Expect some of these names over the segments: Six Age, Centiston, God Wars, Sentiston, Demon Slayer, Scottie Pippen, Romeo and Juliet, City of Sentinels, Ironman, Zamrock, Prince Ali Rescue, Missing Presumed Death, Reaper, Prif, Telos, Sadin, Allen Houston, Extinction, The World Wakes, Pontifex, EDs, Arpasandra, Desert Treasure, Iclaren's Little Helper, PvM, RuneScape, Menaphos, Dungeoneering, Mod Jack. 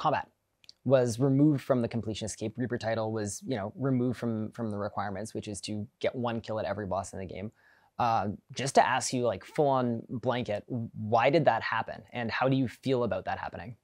combat was removed from the completionist cape. Reaper title was, you know, removed from the requirements, which is to get one kill at every boss in the game. Just to ask you, like, full on blanket, why did that happen? And how do you feel about that happening?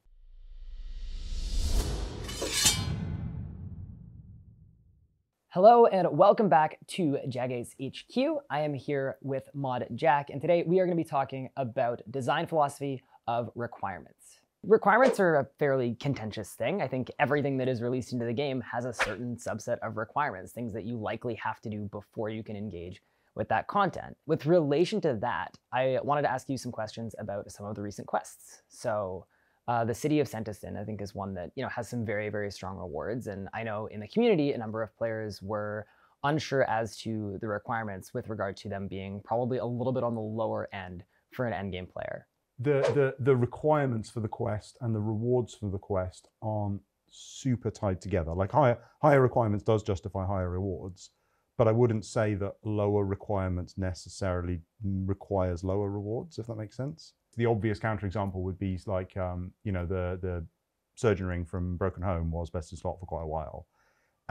Hello and welcome back to Jagex HQ. I am here with Mod Jack, and today we are going to be talking about design philosophy of requirements. Requirements are a fairly contentious thing. I think everything that is released into the game has a certain subset of requirements, things that you likely have to do before you can engage with that content. With relation to that, I wanted to ask you some questions about some of the recent quests. So the City of Sentiston, I think, is one that, you know, has some very, very strong rewards. And I know in the community, a number of players were unsure as to the requirements with regard to them being probably a little bit on the lower end for an endgame player. The requirements for the quest and the rewards for the quest aren't super tied together. Like, higher requirements does justify higher rewards. But I wouldn't say that lower requirements necessarily requires lower rewards, if that makes sense. The obvious counterexample would be like, you know, the Surgeon Ring from Broken Home was best in slot for quite a while,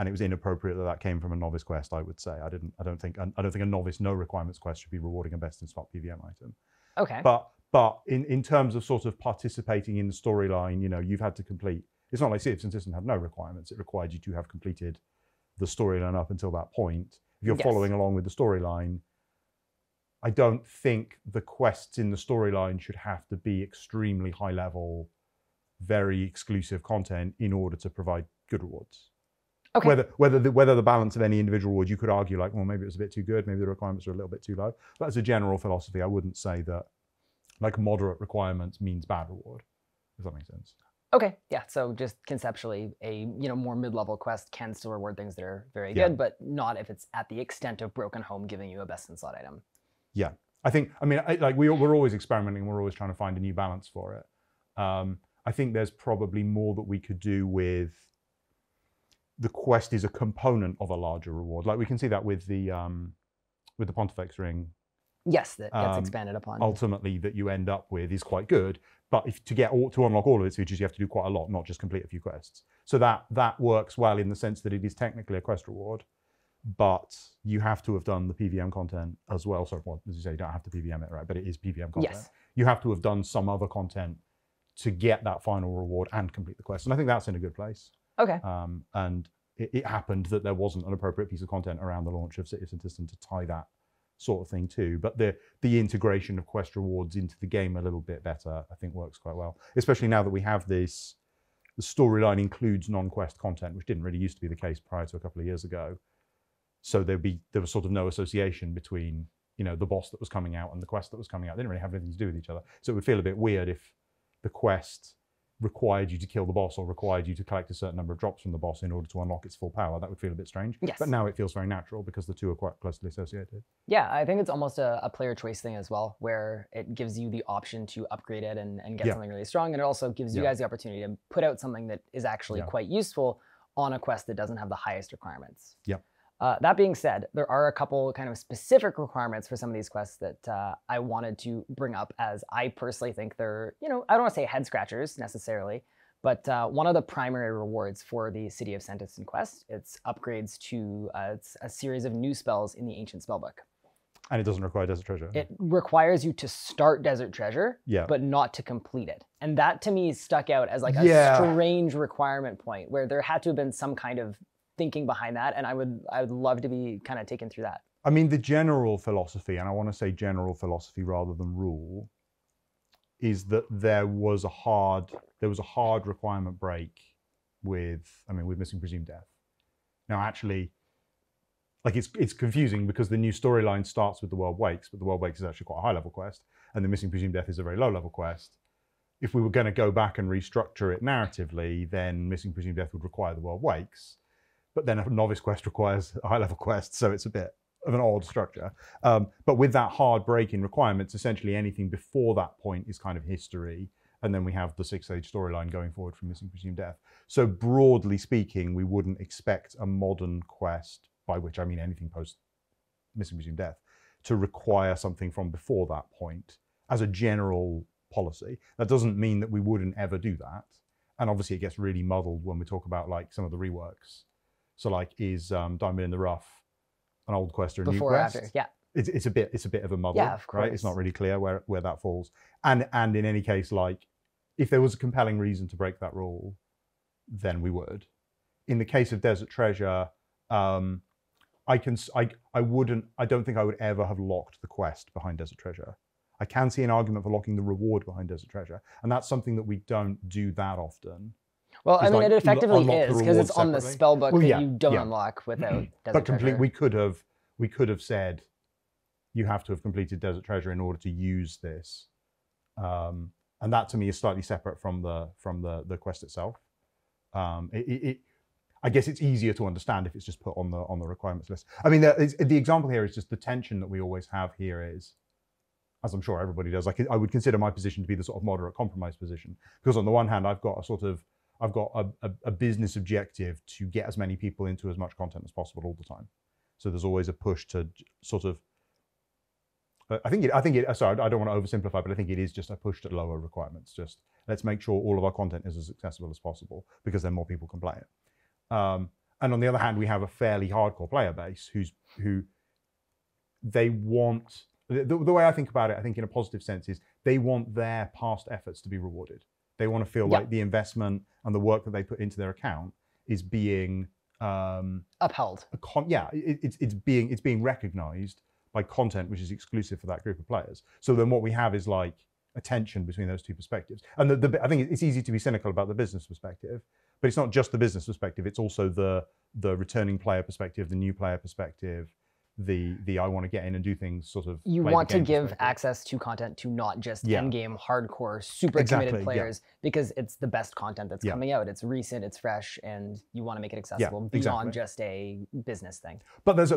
and it was inappropriate that that came from a novice quest. I would say I don't think a novice no requirements quest should be rewarding a best in slot PVM item. Okay. But in terms of sort of participating in the storyline, you know, you've had to complete. It's not like City of Centiston had no requirements. It required you to have completed the storyline up until that point. If you're following along with the storyline, I don't think the quests in the storyline should have to be extremely high level, very exclusive content in order to provide good rewards. Okay. Whether the balance of any individual reward, you could argue like, well, maybe it was a bit too good, maybe the requirements are a little bit too low. But as a general philosophy, I wouldn't say that like moderate requirements means bad reward, if that makes sense. Okay, yeah, so just conceptually, a, you know, more mid-level quest can still reward things that are very good, but not if it's at the extent of Broken Home giving you a best-in-slot item. Yeah, I think, I mean, like we're always experimenting, we're always trying to find a new balance for it. I think there's probably more that we could do with the quest is a component of a larger reward. Like we can see that with the Pontifex ring. Yes, that gets expanded upon. Ultimately, that you end up with is quite good, but if, to unlock all of its features, you have to do quite a lot, not just complete a few quests. So that works well in the sense that it is technically a quest reward, but you have to have done the PVM content as well. So, well, as you say, you don't have to PVM it, right? But it is PVM content. Yes. You have to have done some other content to get that final reward and complete the quest. And I think that's in a good place. Okay. And it happened that there wasn't an appropriate piece of content around the launch of City of Sentinels to tie that sort of thing too, but the integration of quest rewards into the game a little bit better, I think, works quite well, especially now that we have this. The storyline includes non-quest content, which didn't really used to be the case prior to a couple of years ago. So there was sort of no association between, you know, the boss that was coming out and the quest that was coming out. They didn't really have anything to do with each other. So it would feel a bit weird if the quest required you to kill the boss or required you to collect a certain number of drops from the boss in order to unlock its full power. That would feel a bit strange. Yes. But now it feels very natural because the two are quite closely associated. Yeah, I think it's almost a player choice thing as well, where it gives you the option to upgrade it and get something really strong. And it also gives you guys the opportunity to put out something that is actually quite useful on a quest that doesn't have the highest requirements. Yeah. That being said, there are a couple kind of specific requirements for some of these quests that I wanted to bring up, as I personally think they're, you know, I don't want to say head scratchers necessarily, but one of the primary rewards for the City of Sentinels quest, it's upgrades to it's a series of new spells in the ancient spellbook. And it doesn't require Desert Treasure. It requires you to start Desert Treasure, but not to complete it. And that to me stuck out as like a strange requirement point where there had to have been some kind of thinking behind that, and I would love to be kind of taken through that. I mean, the general philosophy, and I want to say general philosophy rather than rule, is that there was a hard requirement break with Missing Presumed Death. Now, actually, like it's confusing because the new storyline starts with The World Wakes, but The World Wakes is actually quite a high level quest, and the Missing Presumed Death is a very low level quest. If we were going to go back and restructure it narratively, then Missing Presumed Death would require The World Wakes. But then a novice quest requires a high level quest, so it's a bit of an odd structure. But with that hard break in requirements, essentially anything before that point is kind of history. And then we have the Six Age storyline going forward from Missing Presumed Death. So broadly speaking, we wouldn't expect a modern quest, by which I mean anything post Missing Presumed Death, to require something from before that point as a general policy. That doesn't mean that we wouldn't ever do that. And obviously it gets really muddled when we talk about like some of the reworks. So like, is Diamond in the Rough an old quest or a Before new quest? After, yeah. It's a bit of a muddle, yeah, of course. Right? It's not really clear where that falls. And in any case, like if there was a compelling reason to break that rule, then we would. In the case of Desert Treasure, I don't think I would ever have locked the quest behind Desert Treasure. I can see an argument for locking the reward behind Desert Treasure, and that's something that we don't do that often. Well, I mean, like, it effectively is because it's separately on the spellbook that you don't unlock without Desert Treasure. We could have said you have to have completed Desert Treasure in order to use this, and that to me is slightly separate from the quest itself. I guess it's easier to understand if it's just put on the requirements list. I mean, the example here is just the tension that we always have here is, as I'm sure everybody does, like I would consider my position to be the sort of moderate compromise position, because on the one hand, I've got a business objective to get as many people into as much content as possible all the time. So there's always a push to sort of, sorry, I don't want to oversimplify, but I think it is just a push to lower requirements. Just let's make sure all of our content is as accessible as possible because then more people can play it. And on the other hand, we have a fairly hardcore player base who they want, the way I think about it, I think in a positive sense, is they want their past efforts to be rewarded. They want to feel like the investment and the work that they put into their account is being upheld. It's being recognized by content which is exclusive for that group of players. So then what we have is like a tension between those two perspectives. And I think it's easy to be cynical about the business perspective, but it's not just the business perspective, it's also the returning player perspective, the new player perspective, the I want to get in and do things sort of. You want to give access to content to not just in-game hardcore, super committed players, because it's the best content that's coming out. It's recent, it's fresh, and you want to make it accessible beyond just a business thing. But there's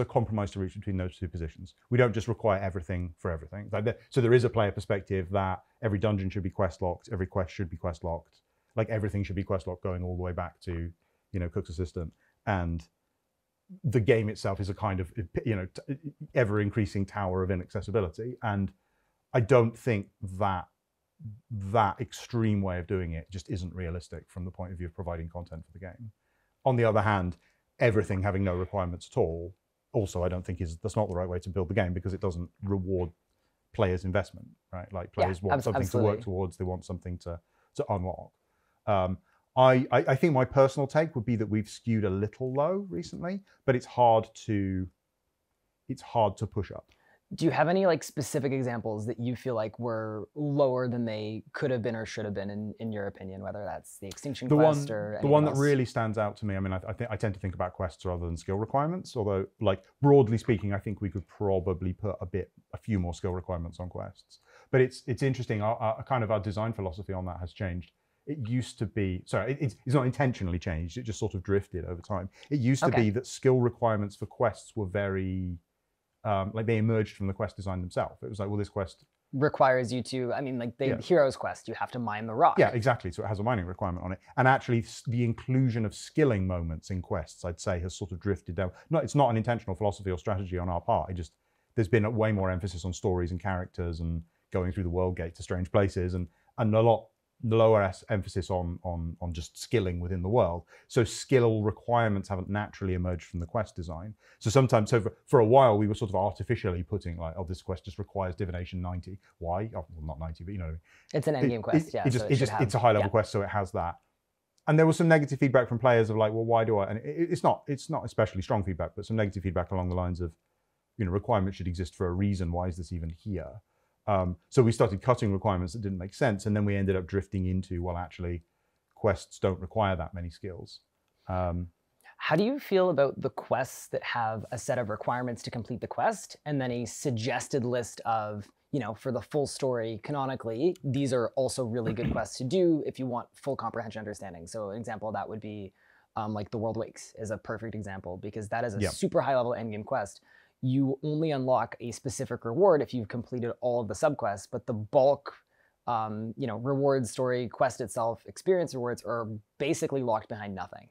a compromise to reach between those two positions. We don't just require everything for everything. So there is a player perspective that every dungeon should be quest locked, every quest should be quest locked. Like everything should be quest locked, going all the way back to, you know, Cook's Assistant. And the game itself is a kind of, you know, ever increasing tower of inaccessibility. And I don't think that extreme way of doing it just isn't realistic from the point of view of providing content for the game. On the other hand, everything having no requirements at all, also I don't think that's not the right way to build the game, because it doesn't reward players' investment, right? Like players want something to work towards, they want something to unlock. I think my personal take would be that we've skewed a little low recently, but it's hard to push up. Do you have any like specific examples that you feel like were lower than they could have been or should have been in your opinion, whether that's the Extinction quest or anything else? That really stands out to me, I mean, I tend to think about quests rather than skill requirements, although like broadly speaking, I think we could probably put a few more skill requirements on quests. But it's interesting, our kind of our design philosophy on that has changed. It used to be, sorry, it's not intentionally changed, it just sort of drifted over time. It used to be that skill requirements for quests were very, like they emerged from the quest design themselves. It was like, well, this quest requires you to, I mean, like the hero's quest, you have to mine the rock. Yeah, exactly, so it has a mining requirement on it. And actually the inclusion of skilling moments in quests, I'd say, has sort of drifted down. No, it's not an intentional philosophy or strategy on our part. It just, there's been a way more emphasis on stories and characters and going through the world gate to strange places and a lot lower emphasis on just skilling within the world. So skill requirements haven't naturally emerged from the quest design. So sometimes, for a while, we were sort of artificially putting like, oh, this quest just requires divination 90. Why? Oh, well, not 90, but you know what I mean. It's an endgame quest, yeah. It's a high level quest, so it has that. And there was some negative feedback from players of like, well, why do I? And it's not especially strong feedback, but some negative feedback along the lines of, you know, requirements should exist for a reason. Why is this even here? So we started cutting requirements that didn't make sense, and then we ended up drifting into, well, actually, quests don't require that many skills. How do you feel about the quests that have a set of requirements to complete the quest, and then a suggested list of, you know, for the full story, canonically, these are also really good quests to do if you want full comprehension understanding? So an example of that would be like The World Wakes is a perfect example, because that is a super high-level endgame quest. You only unlock a specific reward if you've completed all of the subquests, but the bulk, you know, reward story, quest itself, experience rewards are basically locked behind nothing.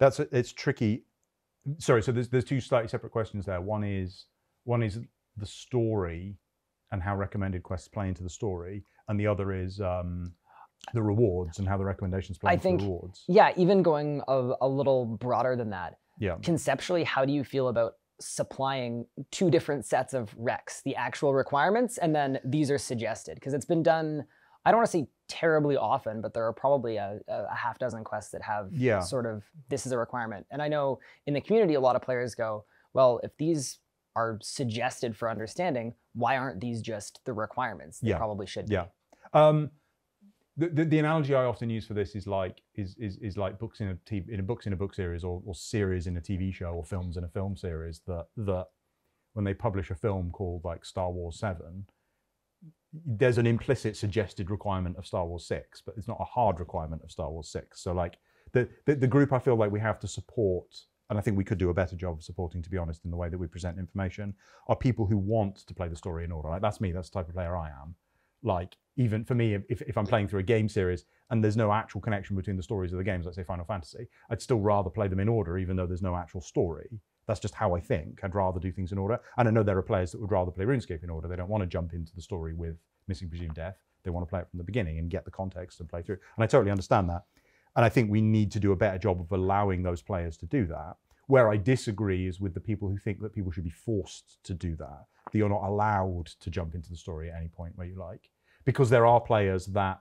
It's tricky. Sorry, so there's two slightly separate questions there. One is the story and how recommended quests play into the story, and the other is the rewards and how the recommendations play into the rewards. Yeah, even going a little broader than that. Yeah. Conceptually, how do you feel about supplying two different sets of recs, the actual requirements, and then these are suggested? Because it's been done, I don't want to say terribly often, but there are probably a half dozen quests that have sort of, this is a requirement. And I know in the community, a lot of players go, well, if these are suggested for understanding, why aren't these just the requirements? They probably should be. The analogy I often use for this is like books in a TV, books in a book series, or series in a TV show, or films in a film series. That when they publish a film called like Star Wars 7, there's an implicit suggested requirement of Star Wars 6, but it's not a hard requirement of Star Wars 6. So like the group, I feel like we have to support, and I think we could do a better job of supporting, to be honest, in the way that we present information, are people who want to play the story in order. Like that's me. That's the type of player I am. Like, even for me, if I'm playing through a game series and there's no actual connection between the stories of the games, let's say Final Fantasy, I'd still rather play them in order, even though there's no actual story. That's just how I think. I'd rather do things in order. And I know there are players that would rather play RuneScape in order. They don't want to jump into the story with Missing Presumed Death. They want to play it from the beginning and get the context and play through. And I totally understand that. And I think we need to do a better job of allowing those players to do that. Where I disagree is with the people who think that people should be forced to do that, that you're not allowed to jump into the story at any point where you like. Because there are players that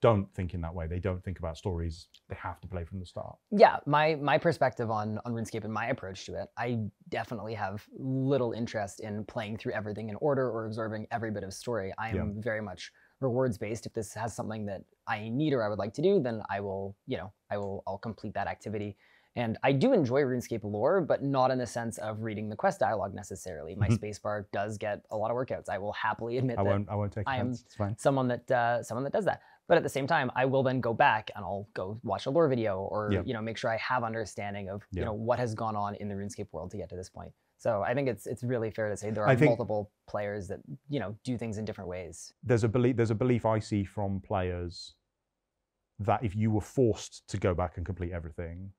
don't think in that way. They don't think about stories. They have to play from the start. Yeah, my perspective on RuneScape and my approach to it, I definitely have little interest in playing through everything in order or observing every bit of story. I am very much rewards-based. If this has something that I need or I would like to do, then I will, you know, I'll complete that activity. And I do enjoy RuneScape lore, but not in the sense of reading the quest dialogue necessarily. My spacebar does get a lot of workouts. I will happily admit I won't take offense. It's fine. Someone that does that. But at the same time, I will then go back and I'll go watch a lore video or you know, make sure I have understanding of you know, what has gone on in the RuneScape world to get to this point. So I think it's really fair to say there are multiple players that you know, do things in different ways. There's a belief I see from players that if you were forced to go back and complete everything,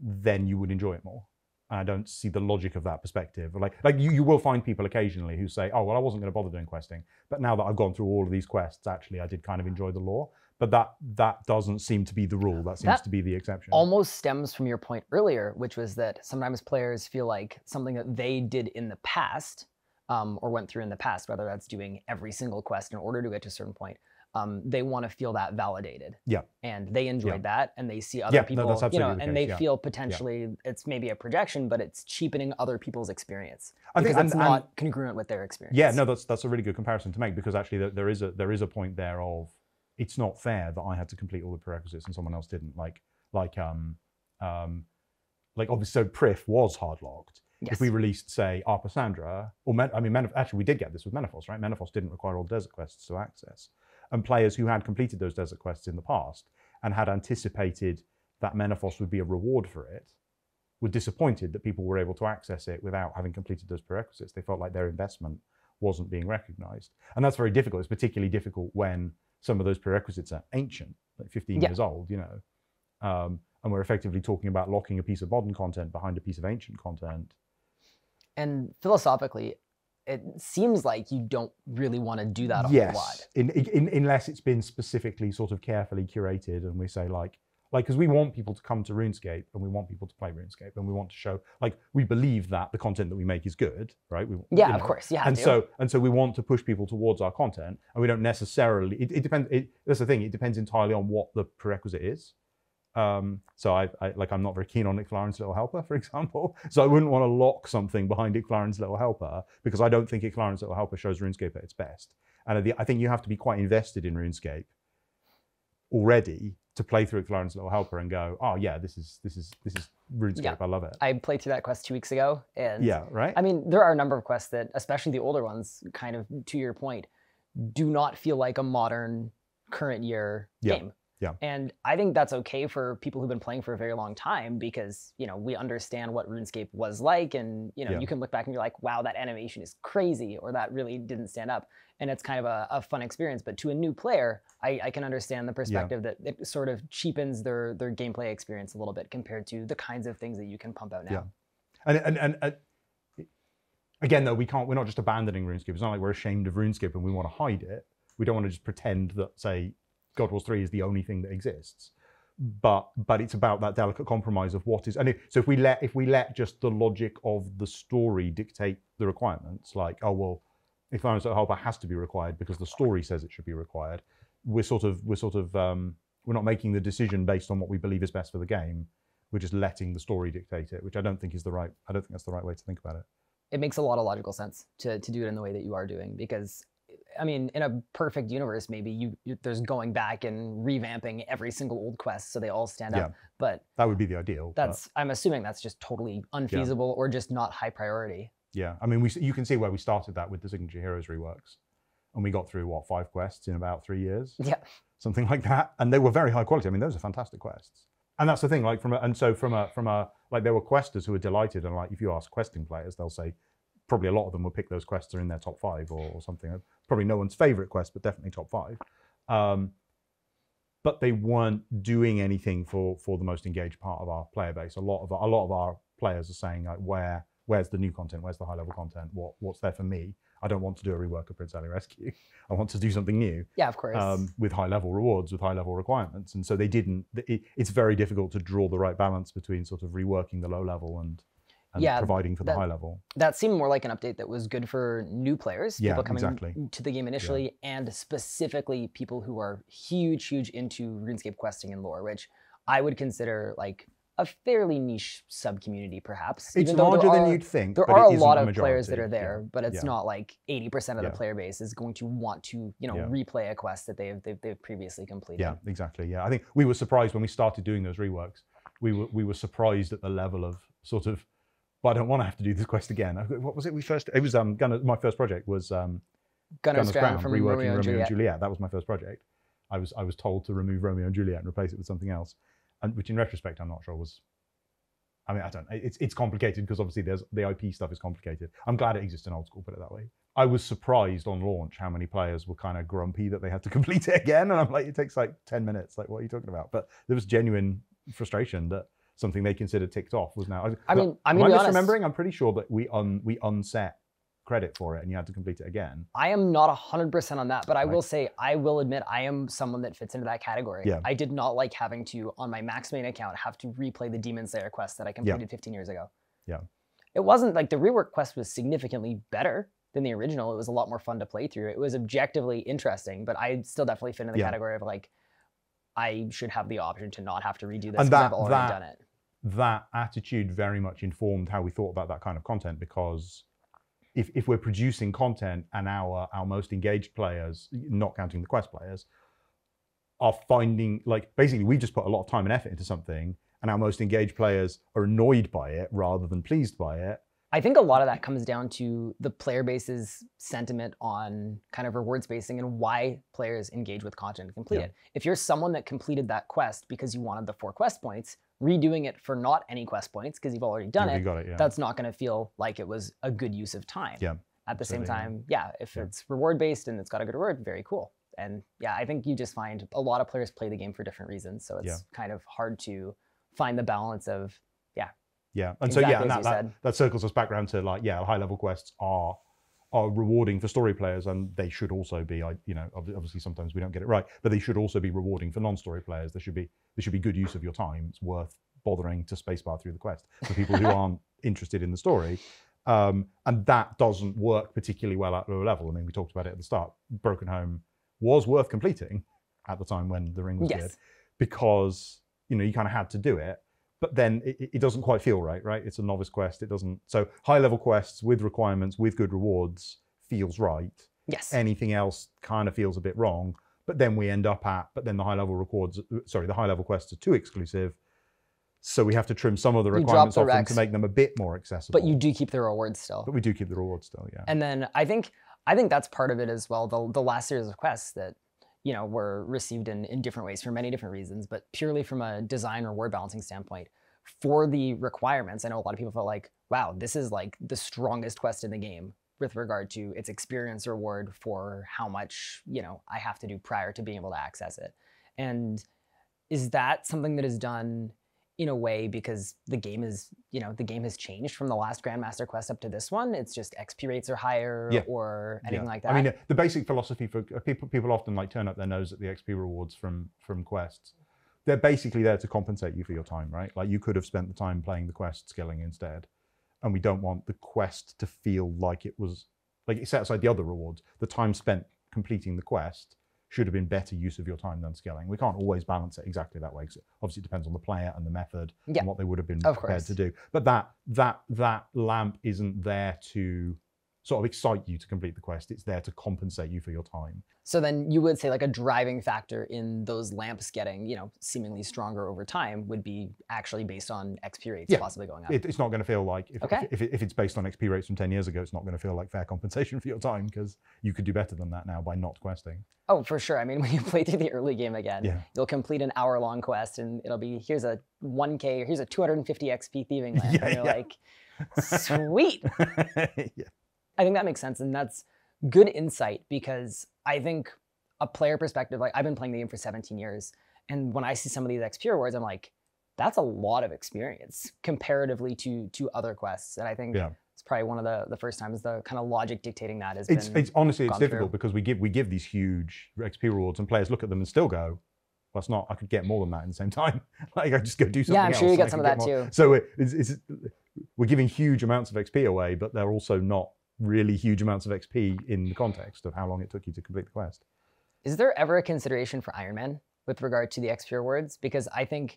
then you would enjoy it more. And I don't see the logic of that perspective. Like you will find people occasionally who say, oh, well, I wasn't going to bother doing questing, but now that I've gone through all of these quests, actually, I did kind of enjoy the lore. But that doesn't seem to be the rule. That seems to be the exception. Almost stems from your point earlier, which was that sometimes players feel like something that they did in the past or went through in the past, whether that's doing every single quest in order to get to a certain point, they want to feel that validated. Yeah. And they enjoyed that, and they see other people, no, you know, and the they feel potentially it's maybe a projection, but it's cheapening other people's experience. I think that's not congruent with their experience. Yeah, no, that's a really good comparison to make, because actually there is a point there of it's not fair that I had to complete all the prerequisites and someone else didn't. Like obviously, so Prif was hard-logged. Yes. If we released, say, Arpasandra, or actually we did get this with Menaphos, right? Menaphos didn't require all desert quests to access. And players who had completed those desert quests in the past and had anticipated that Menaphos would be a reward for it were disappointed that people were able to access it without having completed those prerequisites. They felt like their investment wasn't being recognized. And that's very difficult. It's particularly difficult when some of those prerequisites are ancient, like 15 years old, you know, and we're effectively talking about locking a piece of modern content behind a piece of ancient content. And philosophically, it seems like you don't really want to do that a lot. Unless it's been specifically sort of carefully curated, and we say like because we want people to come to RuneScape and we want people to play RuneScape and we want to show, like, we believe that the content that we make is good, right? Of course, you have to. And so we want to push people towards our content, and we don't necessarily. It depends. That's the thing. It depends entirely on what the prerequisite is. So I'm not very keen on Iclaren's Little Helper, for example. So I wouldn't want to lock something behind Iclaren's Little Helper, because I don't think Iclaren's Little Helper shows RuneScape at its best. And I think you have to be quite invested in RuneScape already to play through Iclaren's Little Helper and go, oh yeah, this is RuneScape. Yeah. I love it. I played through that quest 2 weeks ago, and I mean, there are a number of quests that, especially the older ones, kind of to your point, do not feel like a modern, current year game. Yeah. And I think that's okay for people who've been playing for a very long time, because, you know, we understand what RuneScape was like, and, you know, you can look back and you're like, wow, that animation is crazy, or that really didn't stand up. And it's kind of a fun experience. But to a new player, I can understand the perspective that it sort of cheapens their gameplay experience a little bit compared to the kinds of things that you can pump out now. Yeah. And again, though, we're not just abandoning RuneScape. It's not like we're ashamed of RuneScape and we want to hide it. We don't want to just pretend that, say, God Wars 3 is the only thing that exists. But it's about that delicate compromise of what is, and if we let just the logic of the story dictate the requirements, like, oh well, Iclaren's Little Helper has to be required because the story says it should be required, we're not making the decision based on what we believe is best for the game. We're just letting the story dictate it, which I don't think is the right. I don't think that's the right way to think about it. It makes a lot of logical sense to do it in the way that you are doing, because, I mean, in a perfect universe, maybe there's going back and revamping every single old quest so they all stand up. But that would be the ideal. I'm assuming that's just totally unfeasible or just not high priority. Yeah, I mean, you can see where we started that with the Signature Heroes reworks, and we got through what, 5 quests in about 3 years. Yeah, something like that, and they were very high quality. I mean, those are fantastic quests. And that's the thing, like so like there were questers who were delighted, and like if you ask questing players, they'll say probably a lot of them will pick those quests are in their top 5 or something. Probably no one's favorite quest, but definitely top 5. But they weren't doing anything for the most engaged part of our player base. A lot of our players are saying, like, where's the new content? Where's the high level content? What's there for me? I don't want to do a rework of Prince Ali Rescue. I want to do something new. Yeah, of course. With high level rewards, with high level requirements. And so they didn't, it's very difficult to draw the right balance between sort of reworking the low level and providing for the high level. That seemed more like an update that was good for new players, people coming to the game initially, and specifically people who are huge into RuneScape questing and lore, which I would consider like a fairly niche sub-community, perhaps. It's larger than you'd think. There are a lot of players that are there, but it's not like 80% of the player base is going to want to, replay a quest that they've previously completed. Yeah, exactly. Yeah, I think we were surprised when we started doing those reworks. We were surprised at the level of sort of, but I don't want to have to do this quest again. What was it we first? It was my first project was Gunner's Crown, from reworking Romeo and Juliet. That was my first project. I was told to remove Romeo and Juliet and replace it with something else, and which in retrospect I'm not sure was. I mean, I don't. It's complicated because obviously there's the IP stuff is complicated. I'm glad it exists in old school. Put it that way. I was surprised on launch how many players were kind of grumpy that they had to complete it again, and I'm like, it takes like 10 minutes. Like, what are you talking about? But there was genuine frustration that something they considered ticked off was now. I mean, am I misremembering? I'm pretty sure that we unset credit for it and you had to complete it again. I am not 100% on that, but I will say, I will admit I am someone that fits into that category. Yeah. I did not like having to, on my max main account, have to replay the Demon Slayer quest that I completed 15 years ago. Yeah. It wasn't like the rework quest was significantly better than the original. It was a lot more fun to play through. It was objectively interesting, but I still definitely fit in the category of like, I should have the option to not have to redo this because I've already done it. That attitude very much informed how we thought about that kind of content, because if we're producing content and our most engaged players, not counting the quest players, are finding, like, basically we just put a lot of time and effort into something and our most engaged players are annoyed by it rather than pleased by it. I think a lot of that comes down to the player base's sentiment on kind of reward spacing and why players engage with content and complete it. If you're someone that completed that quest because you wanted the 4 quest points, redoing it for not any quest points because you've already done it, that's not going to feel like it was a good use of time. Yeah. At the same time, if it's reward-based and it's got a good reward, very cool. And yeah, I think you just find a lot of players play the game for different reasons. So it's kind of hard to find the balance of and that circles us back around to like, high level quests are rewarding for story players, and they should also be, obviously sometimes we don't get it right, but they should also be rewarding for non-story players. There should be good use of your time. It's worth bothering to spacebar through the quest for people who aren't interested in the story. And that doesn't work particularly well at lower level. I mean, we talked about it at the start. Broken Home was worth completing at the time when the ring was good, because, you kind of had to do it. But then it doesn't quite feel right? It's a novice quest. It doesn't. So high level quests with requirements, with good rewards feels right. Yes. Anything else kind of feels a bit wrong. But then we end up at, but then the high level quests are too exclusive. So we have to trim some of the requirements off them to make them a bit more accessible. But you do keep the rewards still. But we do keep the rewards still, yeah. And then I think that's part of it as well. The last series of quests that were received in different ways for many different reasons, but purely from a design reward balancing standpoint, for the requirements, I know a lot of people felt like, wow, this is like the strongest quest in the game with regard to its experience reward for how much, I have to do prior to being able to access it. And is that something that is done in a way, because the game is, you know, the game has changed from the last Grandmaster Quest up to this one. It's just XP rates are higher or anything like that. I mean, the basic philosophy for people often like turn up their nose at the XP rewards from quests. They're basically there to compensate you for your time, right? Like you could have spent the time playing the quest skilling instead, and we don't want the quest to feel like it was, like it set aside the other rewards. The time spent completing the quest should have been better use of your time than scaling. We can't always balance it exactly that way, because obviously it depends on the player and the method and what they would have been prepared to do. But that lamp isn't there to sort of excite you to complete the quest. It's there to compensate you for your time. So then you would say like a driving factor in those lamps getting, you know, seemingly stronger over time would be actually based on XP rates possibly going up. It's not going to feel like, if it's based on XP rates from 10 years ago, it's not going to feel like fair compensation for your time, because you could do better than that now by not questing. Oh, for sure. I mean, when you play through the early game again, you'll complete an hour-long quest and it'll be, here's a 1K, or here's a 250 XP thieving lamp. And you're like, sweet. I think that makes sense, and that's good insight, because I think a player perspective, like I've been playing the game for 17 years, and when I see some of these XP rewards, I'm like, that's a lot of experience comparatively to other quests. And I think it's probably one of the first times the kind of logic dictating that has been. It's honestly, it's difficult because we give these huge XP rewards, and players look at them and still go, well, it's not, I could get more than that in the same time. Like I just go do something else. Yeah, I'm sure you get some of that too. So we're giving huge amounts of XP away, but they're also not really huge amounts of XP in the context of how long it took you to complete the quest. Is there ever a consideration for Ironman with regard to the XP rewards? Because I think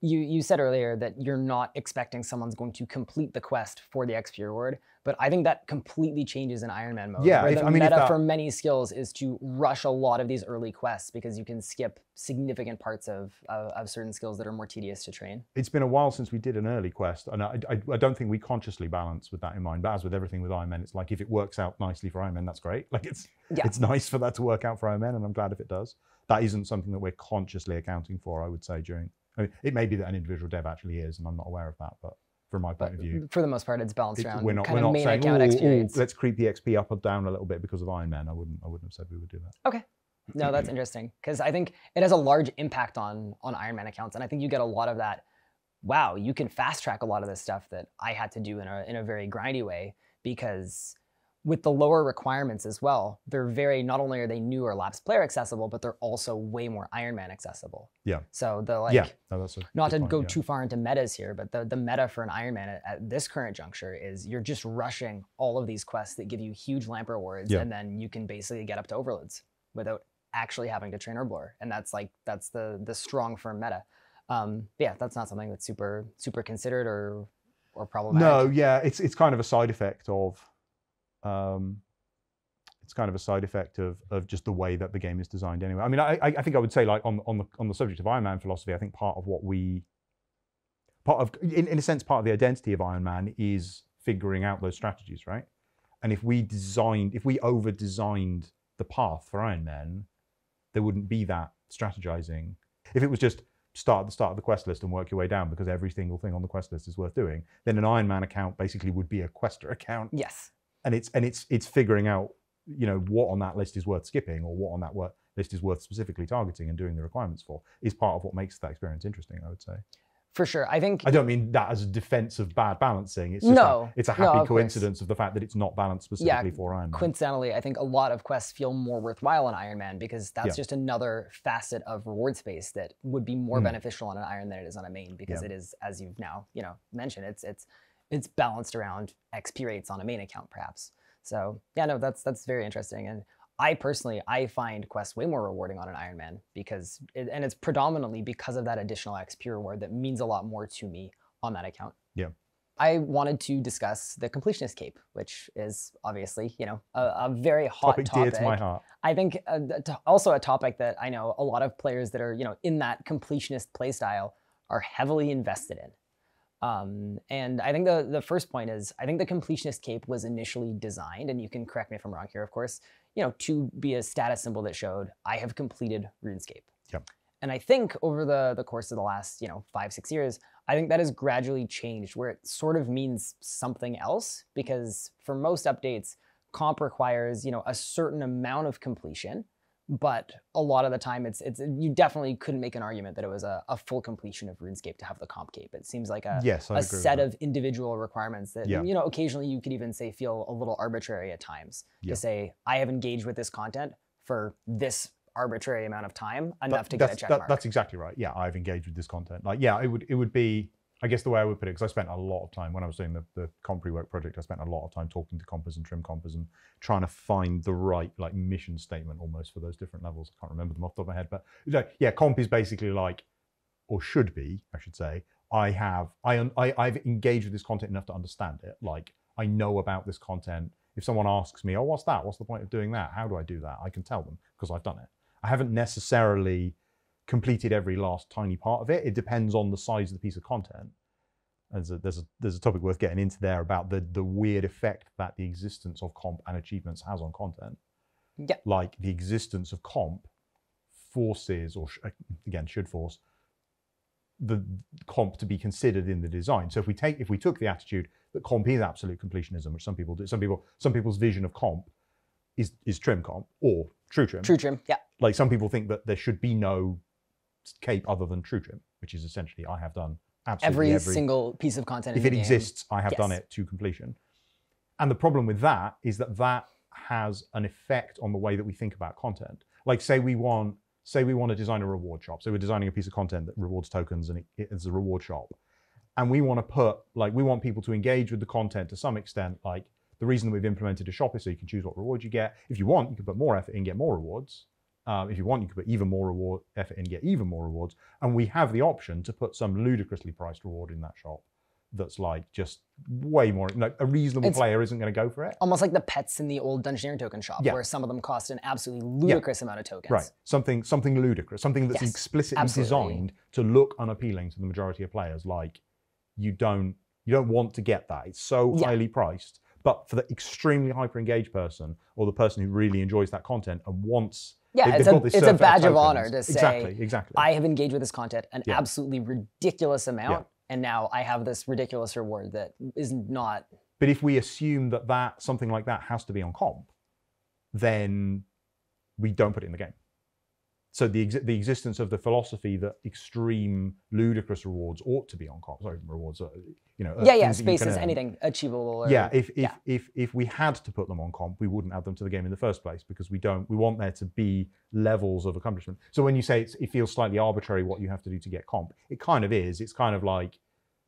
you said earlier that you're not expecting someone's going to complete the quest for the XP reward, but I think that completely changes in Ironman mode. Yeah, the meta for many skills is to rush a lot of these early quests because you can skip significant parts of certain skills that are more tedious to train. It's been a while since we did an early quest, and I don't think we consciously balance with that in mind, but as with everything with Ironman, it's like if it works out nicely for Ironman, that's great. Like it's nice for that to work out for Ironman, and I'm glad if it does. That isn't something that we're consciously accounting for, I would say, during... I mean, it may be that an individual dev actually is, and I'm not aware of that, but from my point of view. For the most part, it's balanced around. We're not saying, let's creep the XP up or down a little bit because of Iron Man. I wouldn't have said we would do that. Okay. No, that's interesting, because I think it has a large impact on Iron Man accounts, and I think you get a lot of that, wow, you can fast track a lot of this stuff that I had to do in a very grindy way, because with the lower requirements as well, they're very, not only are they new or lapsed player accessible, but they're also way more Ironman accessible. Yeah. So the not to go too far into metas here, but the meta for an Ironman at this current juncture is you're just rushing all of these quests that give you huge lamp rewards, and then you can basically get up to overloads without actually having to train or blur. And that's like, that's the strong firm meta. Yeah, that's not something that's super considered or problematic. No, yeah, it's kind of a side effect of of just the way that the game is designed anyway. I mean, I think I would say, like, on the subject of Iron Man philosophy, I think part of the identity of Iron Man is figuring out those strategies, right? And if we over-designed the path for Iron Man, there wouldn't be that strategizing. If it was just start at the start of the quest list and work your way down because every single thing on the quest list is worth doing, then an Iron Man account basically would be a quester account. Yes. And it's figuring out, you know, what on that list is worth skipping or what on that list is worth specifically targeting and doing the requirements for is part of what makes that experience interesting, I would say. For sure. I think I don't mean that as a defense of bad balancing. It's just it's a happy coincidence of the fact that it's not balanced specifically for Iron Man. Coincidentally, I think a lot of quests feel more worthwhile on Iron Man because that's just another facet of reward space that would be more beneficial on an Iron than it is on a main, because it is, as you've now, you know, mentioned, it's balanced around XP rates on a main account, perhaps. So yeah, no, that's very interesting. And I personally, I find quests way more rewarding on an Ironman because, and it's predominantly because of that additional XP reward that means a lot more to me on that account. Yeah. I wanted to discuss the completionist cape, which is obviously, you know, a very hot topic. Dear to my heart. I think also a topic that I know a lot of players that are, you know, in that completionist playstyle are heavily invested in. And I think the first point is, I think the completionist cape was initially designed, and you can correct me if I'm wrong here, of course, you know, to be a status symbol that showed, I have completed RuneScape. Yep. And I think over the course of the last, you know, 5-6 years, I think that has gradually changed where it sort of means something else, because for most updates, comp requires, you know, a certain amount of completion, But a lot of the time, it's you definitely couldn't make an argument that it was a full completion of RuneScape to have the comp cape. It seems like a set of individual requirements that, you know, occasionally you could even say feel a little arbitrary at times to say, I have engaged with this content for this arbitrary amount of time, enough to get a check mark. That's exactly right. Yeah, I've engaged with this content. Like, yeah, it would be, I guess the way I would put it, because I spent a lot of time when I was doing the comp rework project, I spent a lot of time talking to compers and trim compers and trying to find the right like mission statement almost for those different levels. I can't remember them off the top of my head, but like, yeah, comp is basically like, or should be, I should say, I've engaged with this content enough to understand it. Like, I know about this content. If someone asks me, oh, what's that? What's the point of doing that? How do I do that? I can tell them because I've done it. I haven't necessarily completed every last tiny part of it. It depends on the size of the piece of content. There's a topic worth getting into there about the weird effect that the existence of comp and achievements has on content. Yeah. Like the existence of comp forces, or again, should force, the comp to be considered in the design. So if we took the attitude that comp is absolute completionism, which some people do, some people's vision of comp is trim comp or true trim. True trim, yeah. Like some people think that there should be no cape other than true trim, which is essentially I have done absolutely every single piece of content in the game. If it exists, I have done it to completion. And the problem with that is that that has an effect on the way that we think about content. Like say we want to design a reward shop. So we're designing a piece of content that rewards tokens and it's a reward shop. And we want to put, like, we want people to engage with the content to some extent. Like the reason that we've implemented a shop is so you can choose what reward you get. If you want, you can put more effort in, get more rewards. If you want, you can put even more effort in, get even more rewards. And we have the option to put some ludicrously priced reward in that shop that's like just way more, like a reasonable player isn't going to go for it. Almost like the pets in the old Dungeoneering token shop, where some of them cost an absolutely ludicrous amount of tokens. Right, something ludicrous, something that's explicitly designed to look unappealing to the majority of players. Like you don't want to get that. It's so highly priced. But for the extremely hyper-engaged person or the person who really enjoys that content and wants... Yeah, it's a badge of honor to say, exactly. I have engaged with this content an absolutely ridiculous amount, and now I have this ridiculous reward that is not... But if we assume that something like that has to be on comp, then we don't put it in the game. So the existence of the philosophy that extreme ludicrous rewards ought to be on comp, sorry, rewards, you know. Spaces, anything achievable. Or, if we had to put them on comp, we wouldn't add them to the game in the first place because we want there to be levels of accomplishment. So when you say it feels slightly arbitrary what you have to do to get comp, it kind of is. It's kind of like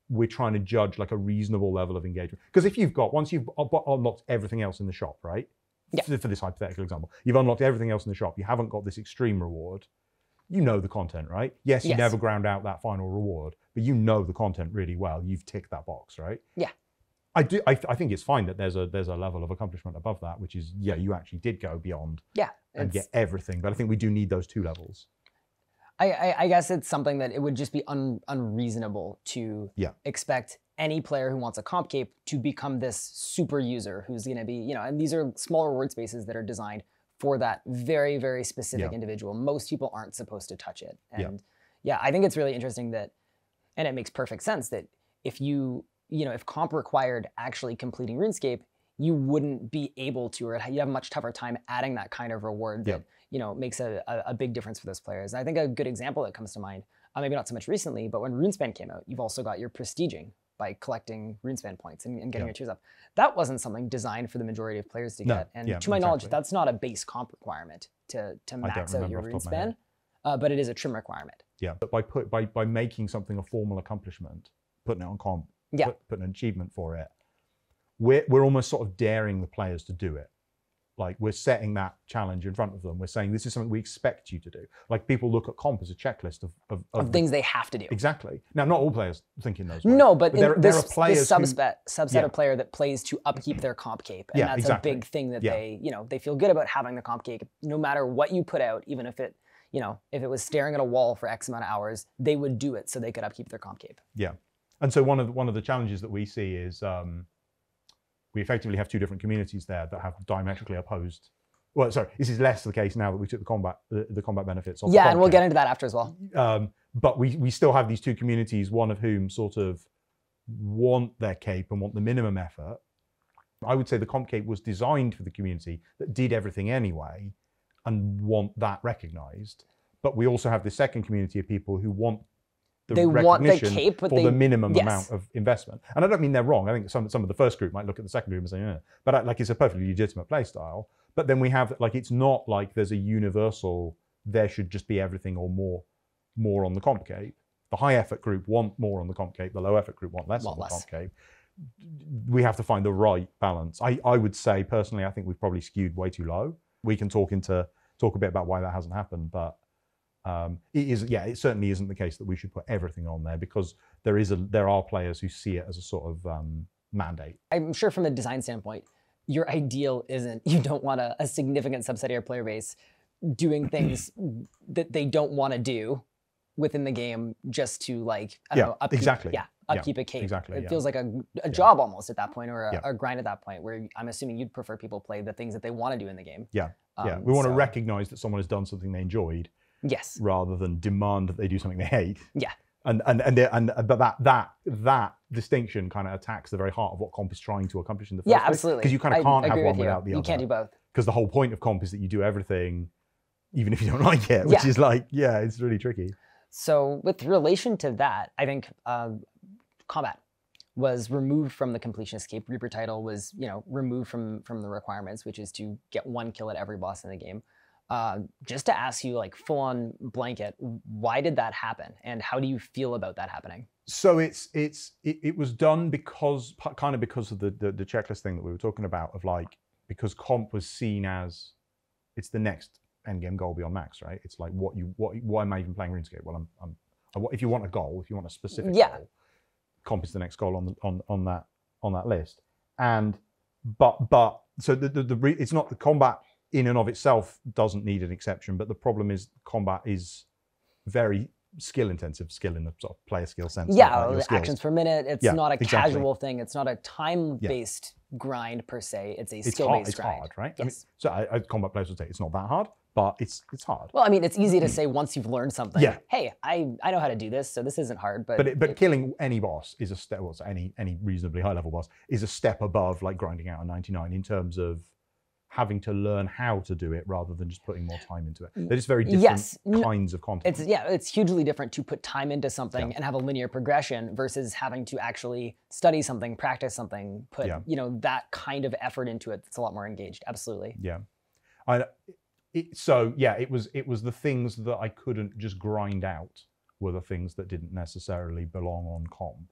we're trying to judge like a reasonable level of engagement. Because if you've got, once you've unlocked everything else in the shop, right? Yeah. For this hypothetical example, you've unlocked everything else in the shop. You haven't got this extreme reward. You know the content, right? Yes, you never ground out that final reward, but you know the content really well. You've ticked that box, right? Yeah. I think it's fine that there's a level of accomplishment above that, which is, yeah, you actually did go beyond and get everything. But I think we do need those two levels. I guess it's something that it would just be unreasonable to expect any player who wants a comp cape to become this super user who's going to be, you know, and these are small reward spaces that are designed for that very, very specific individual. Most people aren't supposed to touch it. And I think it's really interesting that, and it makes perfect sense that if if comp required actually completing RuneScape, you wouldn't be able to, or you'd have a much tougher time adding that kind of reward that, you know, makes a big difference for those players. And I think a good example that comes to mind, maybe not so much recently, but when RuneSpan came out, you've also got your prestiging by collecting RuneSpan points and getting your tiers up. That wasn't something designed for the majority of players to get. And to my knowledge, that's not a base comp requirement to max out your RuneSpan, but it is a trim requirement. Yeah, but by making something a formal accomplishment, putting it on comp, putting an achievement for it, we're almost sort of daring the players to do it. Like we're setting that challenge in front of them. We're saying, this is something we expect you to do. Like people look at comp as a checklist of things they have to do. Exactly. Now, not all players think in those ways. No, but there are this subset of player that plays to upkeep their comp cape. And that's a big thing that they feel good about having the comp cape, no matter what you put out, even if it, you know, if it was staring at a wall for X amount of hours, they would do it so they could upkeep their comp cape. Yeah. And so one of the challenges that we see is, we effectively have two different communities there that have diametrically opposed. Well, sorry, this is less the case now that we took the combat benefits off. Yeah, and we'll get into that after as well. But we still have these two communities, one of whom sort of want their cape and want the minimum effort. I would say the comp cape was designed for the community that did everything anyway and want that recognized. But we also have the second community of people who want the recognition for the minimum amount of investment. And I don't mean they're wrong. I think some of the first group might look at the second group and say, yeah. But like, it's a perfectly legitimate play style. But then we have, like, it's not like there's a universal, there should just be everything or more on the comp cape. The high effort group want more on the comp cape, the low effort group want less on the comp cape. We have to find the right balance. I would say, personally, I think we've probably skewed way too low. We can talk a bit about why that hasn't happened, but it is, yeah, it certainly isn't the case that we should put everything on there, because there is there are players who see it as a sort of mandate. I'm sure from a design standpoint, your ideal isn't, you don't want a significant subset of your player base doing things that they don't want to do within the game just to, like, I don't know, upkeep a cape. It feels like a job almost at that point, or a grind at that point, where I'm assuming you'd prefer people play the things that they want to do in the game. Yeah, we want to recognize that someone has done something they enjoyed, rather than demand that they do something they hate. Yeah. But that distinction kind of attacks the very heart of what comp is trying to accomplish in the first place. Yeah, absolutely. Because you kind of can't have one without the other. You can't do both. Because the whole point of comp is that you do everything, even if you don't like it, which is like, yeah, it's really tricky. So with relation to that, I think combat was removed from the completionist cape. Reaper title was, you know, removed from the requirements, which is to get one kill at every boss in the game. Just to ask you, like, full on blanket, why did that happen, and how do you feel about that happening? So it was done because, kind of because of the checklist thing that we were talking about, of like, because comp was seen as, it's the next end game goal beyond max, right? It's like, why am I even playing RuneScape? Well, if you want a goal, if you want a specific goal, comp is the next goal on that list. And so it's not the combat in and of itself doesn't need an exception, but the problem is combat is very skill intensive, skill in the sort of player skill sense. Yeah, like actions per minute. It's not a casual thing. It's not a time-based grind per se. It's a skill-based grind. It's hard, right? Yes. I mean, so combat players would say it's not that hard, but it's hard. Well, I mean, it's easy to say once you've learned something, hey, I know how to do this, so this isn't hard. But killing any boss is a step, well, so any reasonably high level boss is a step above, like, grinding out a 99 in terms of having to learn how to do it rather than just putting more time into it. They're just very different kinds of content. It's hugely different to put time into something and have a linear progression versus having to actually study something, practice something, put you know, that kind of effort into it. That's a lot more engaged. Absolutely. Yeah. It was the things that I couldn't just grind out were the things that didn't necessarily belong on comp,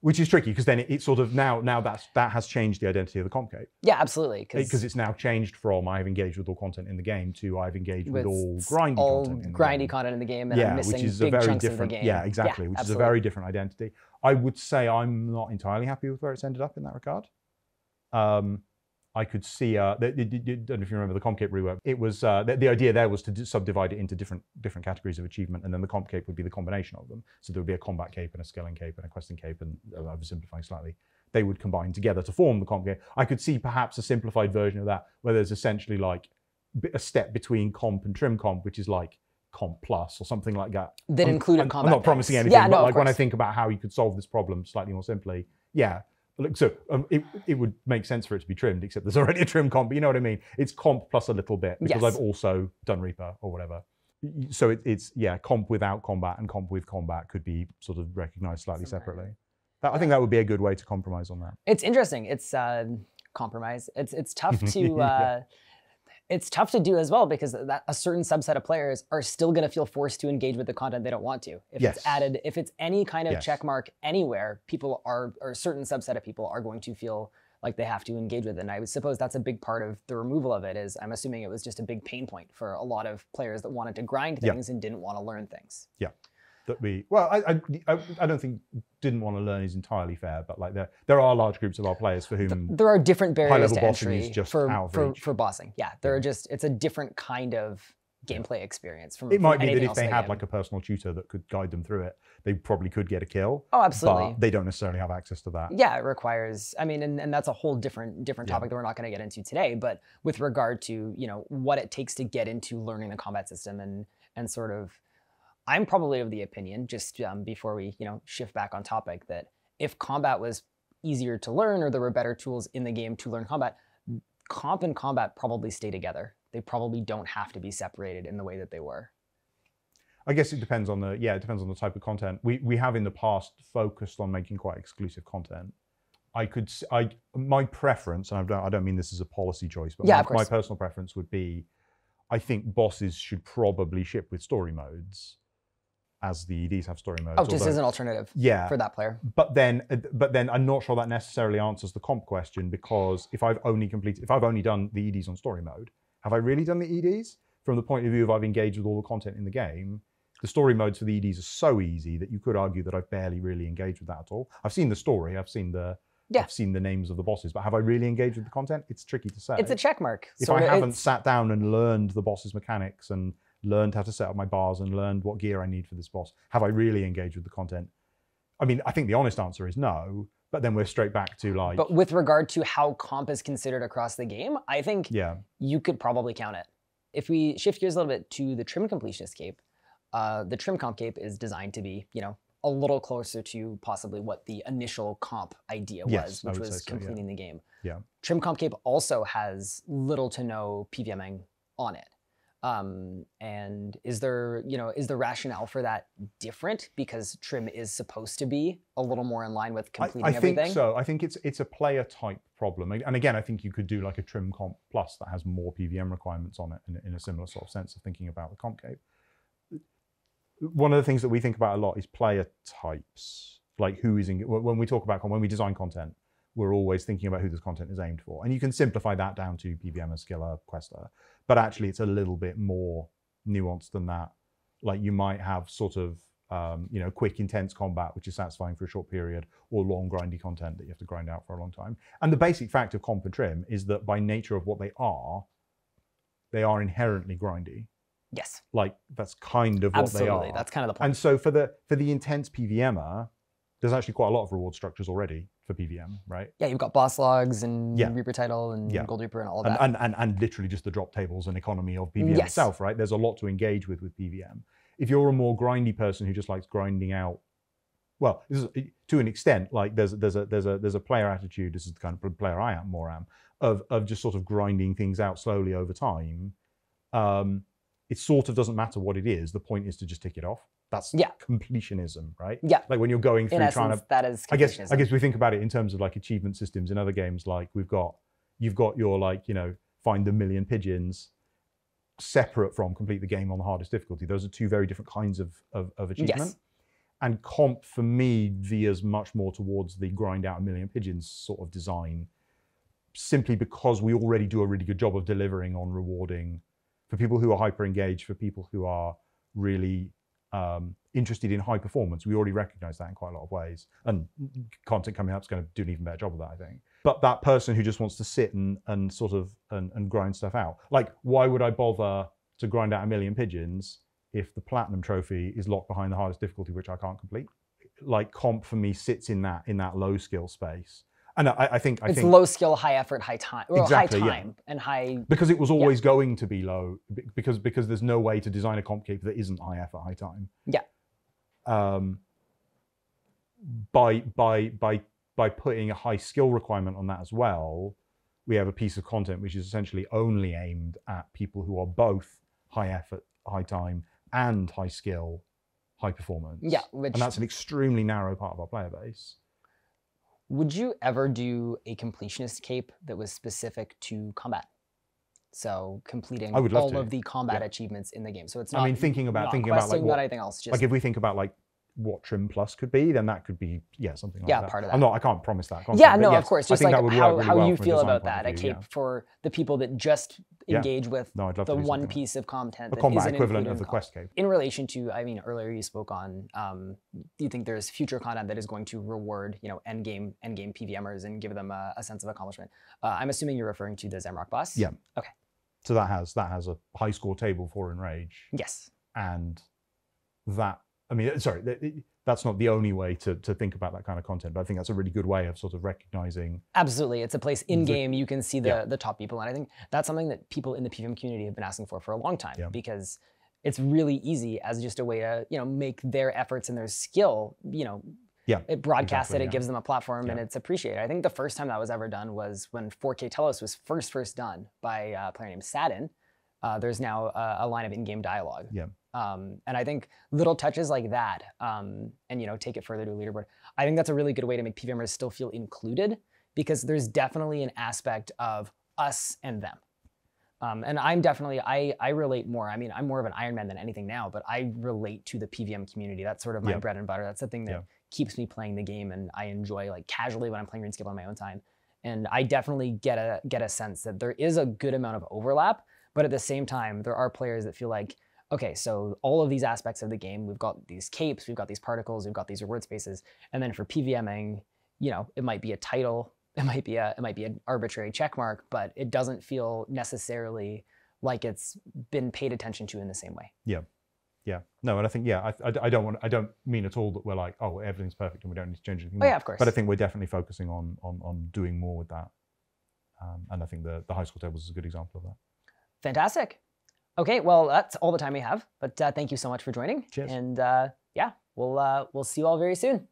which is tricky, because then it sort of now that has changed the identity of the comp cape. Yeah, absolutely. Because it's now changed from I've engaged with all content in the game to I've engaged with all grindy content in the game. And I'm missing big chunks of the game. Yeah, exactly, which is a very different identity. I would say I'm not entirely happy with where it's ended up in that regard. I could see, don't know if you remember the comp cape rework. It was, the idea there was to subdivide it into different categories of achievement, and then the comp cape would be the combination of them. So there would be a combat cape and a skilling cape and a questing cape, and oversimplifying slightly. They would combine together to form the comp cape. I could see perhaps a simplified version of that where there's essentially like a step between comp and trim comp, which is like comp plus or something like that. That included combat. I'm not promising anything, but like when I think about how you could solve this problem slightly more simply, it would make sense for it to be trimmed, except there's already a trim comp, but you know what I mean? It's comp plus a little bit, because I've also done Reaper or whatever. So it's comp without combat and comp with combat could be sort of recognized slightly separately. I think that would be a good way to compromise on that. It's interesting. It's compromise. It's tough to... It's tough to do as well, because a certain subset of players are still going to feel forced to engage with the content they don't want to. If it's added, if it's any kind of check mark anywhere, people are, or a certain subset of people are going to feel like they have to engage with it. And I would suppose that's a big part of the removal of it is, I'm assuming it was just a big pain point for a lot of players that wanted to grind things and didn't want to learn things. Yeah. I don't think didn't want to learn is entirely fair, but like there are large groups of our players for whom there are different barriers to entry for bossing. Yeah, there are just, it's a different kind of gameplay experience. It might be that if they had like a personal tutor that could guide them through it, they probably could get a kill. Oh, absolutely. But they don't necessarily have access to that. Yeah, it requires, I mean, and that's a whole different topic that we're not going to get into today, but with regard to, you know, what it takes to get into learning the combat system and sort of, I'm probably of the opinion, just before we, you know, shift back on topic, that if combat was easier to learn or there were better tools in the game to learn combat, comp and combat probably stay together. they probably don't have to be separated in the way that they were. I guess it depends on the, yeah, it depends on the type of content. We have in the past focused on making quite exclusive content. My preference, and I don't mean this as a policy choice, but yeah, my personal preference would be, I think bosses should probably ship with story modes, as the EDs have story modes. Oh, just as an alternative, yeah, for that player. But then I'm not sure that necessarily answers the comp question, because if I've only done the EDs on story mode, have I really done the EDs? From the point of view of I've engaged with all the content in the game, the story modes for the EDs are so easy that you could argue that I've barely really engaged with that at all. I've seen the story, I've seen the names of the bosses, but have I really engaged with the content? It's tricky to say. It's a check mark. If I haven't sat down and learned the boss's mechanics and learned how to set up my bars and learned what gear I need for this boss, have I really engaged with the content? I mean, I think the honest answer is no, but then we're straight back to like... But with regard to how comp is considered across the game, I think you could probably count it. If we shift gears a little bit to the trim completionist cape, the trim comp cape is designed to be, a little closer to possibly what the initial comp idea was, which was completing the game. Yeah. Trim comp cape also has little to no PVMing on it. And is the rationale for that different because trim is supposed to be a little more in line with completing everything? I think so. I think it's a player type problem. And again, I think you could do like a trim comp plus that has more PVM requirements on it in a similar sort of sense of thinking about the comp cape. One of the things that we think about a lot is player types. Like who is, when we talk about, when we design content, we're always thinking about who this content is aimed for. And you can simplify that down to PVMer, skiller, quester. But actually it's a little bit more nuanced than that. Like you might have sort of, quick, intense combat, which is satisfying for a short period, or long grindy content that you have to grind out for a long time. And the basic fact of comp and trim is that by nature of what they are inherently grindy. Yes. Like that's kind of what they are. Absolutely, that's kind of the point. And so for the intense PVMer, there's actually quite a lot of reward structures already for PVM, right? Yeah, you've got boss logs and Reaper title and Gold Reaper and all of that. And literally just the drop tables and economy of PVM itself, right? There's a lot to engage with PVM. If you're a more grindy person who just likes grinding out, well, this is, to an extent, like there's a player attitude, this is the kind of player I am, of just sort of grinding things out slowly over time. It sort of doesn't matter what it is. The point is to just tick it off. That's completionism, right? Yeah. Like when you're going through that is completionism. I guess we think about it in terms of like achievement systems in other games. Like you've got your like, find the million pigeons separate from complete the game on the hardest difficulty. Those are two very different kinds of achievement. Yes. And comp for me veers much more towards the grind out a million pigeons sort of design, simply because we already do a really good job of delivering on rewarding for people who are hyper engaged, for people who are really interested in high performance. We already recognize that in quite a lot of ways, and content coming up is going to do an even better job of that, I think. But that person who just wants to sit and grind stuff out, like why would I bother to grind out a million pigeons if the platinum trophy is locked behind the hardest difficulty, which I can't complete? Like comp for me sits in that low skill space. And I think low skill, high effort, high time, well, exactly, high time and high, because it was always going to be low, because there's no way to design a comp cape that isn't high effort, high time. Yeah. By putting a high skill requirement on that as well, we have a piece of content which is essentially only aimed at people who are both high effort, high time, and high skill, high performance. Yeah, and that's an extremely narrow part of our player base. Would you ever do a completionist cape that was specific to combat? So completing all of the combat achievements in the game. So it's not, I mean, thinking about like what, anything else. Just like if we think about like what trim plus could be, then that could be something like that. Yeah, part of that. I can't promise that. Yeah, no, of course. Just like how you feel about that, a cape for the people that just engage with the one piece of content. The combat equivalent of the quest cape. In relation to, earlier you spoke on, you think there's future content that is going to reward, endgame PVMers and give them a sense of accomplishment. I'm assuming you're referring to the Zamrock boss. Yeah. Okay. So that has a high score table for Enrage. Yes. And that. That's not the only way to think about that kind of content, but I think that's a really good way of sort of recognizing. Absolutely, it's a place in-game you can see the top people, and I think that's something that people in the PVM community have been asking for a long time, because it's really easy as just a way to make their efforts and their skill, it broadcasts it gives them a platform, and it's appreciated. I think the first time that was ever done was when 4K Telos was first done by a player named Sadin. there's now a line of in-game dialogue. Yeah. And I think little touches like that, and you know, take it further to a leaderboard. I think that's a really good way to make PVMers still feel included, because there's definitely an aspect of us and them. And I'm definitely, I relate more. I mean, I'm more of an Ironman than anything now, but I relate to the PVM community. That's sort of my bread and butter. That's the thing that keeps me playing the game, and I enjoy like casually when I'm playing RuneScape on my own time. And I definitely get a sense that there is a good amount of overlap, but at the same time, there are players that feel like, okay, so all of these aspects of the game, we've got these capes, we've got these particles, we've got these reward spaces, and then for PVMing, you know, it might be a title, it might be an arbitrary checkmark, but it doesn't feel necessarily like it's been paid attention to in the same way. Yeah, yeah, no, and I think I don't mean at all that we're like, oh, everything's perfect and we don't need to change anything. Oh yeah, of course. But I think we're definitely focusing on doing more with that, and I think the high school tables is a good example of that. Fantastic. Okay, well, that's all the time we have, but thank you so much for joining. Cheers. And yeah, we'll see you all very soon.